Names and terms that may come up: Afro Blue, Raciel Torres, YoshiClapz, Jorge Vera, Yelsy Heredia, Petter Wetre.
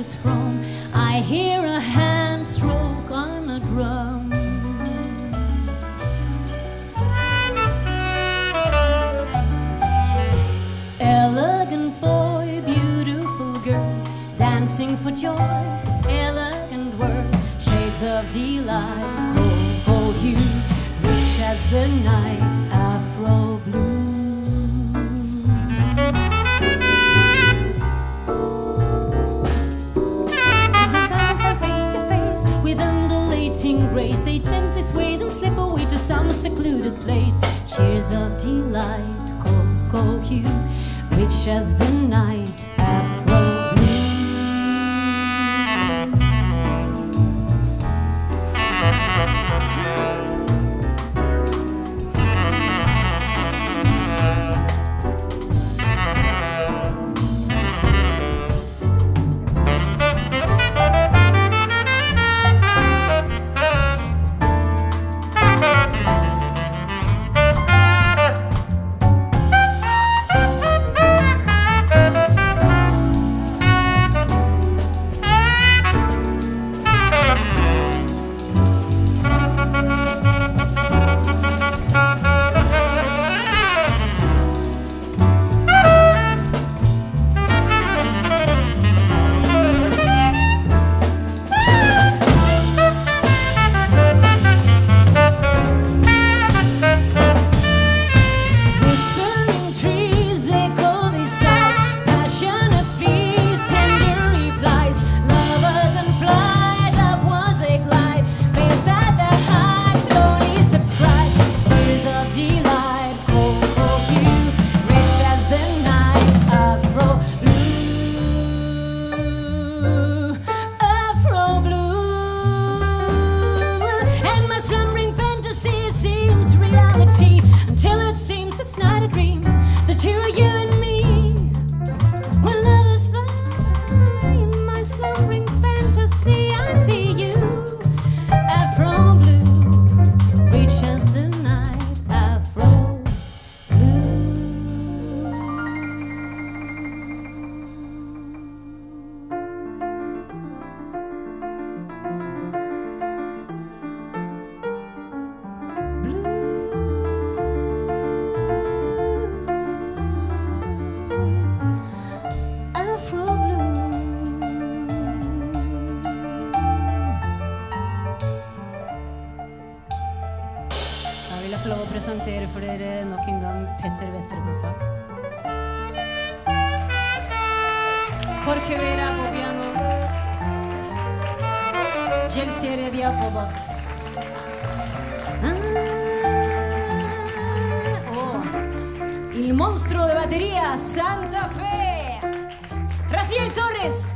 is from. I hear a hand stroke on a drum. Elegant boy, beautiful girl, dancing for joy, elegant world, shades of delight, cocoa hue, rich as the night, Afro blue. Grace, they gently sway and slip away to some secluded place. Cheers of delight, cocoa hue, rich as the night, Afro Jeg får lov å presentere for dere nok en gang Petter Wetre på saks, Jorge Vera på piano, Yelsy Heredia på bass og Il monstruo de batería Santa Fe, Raciel Torres.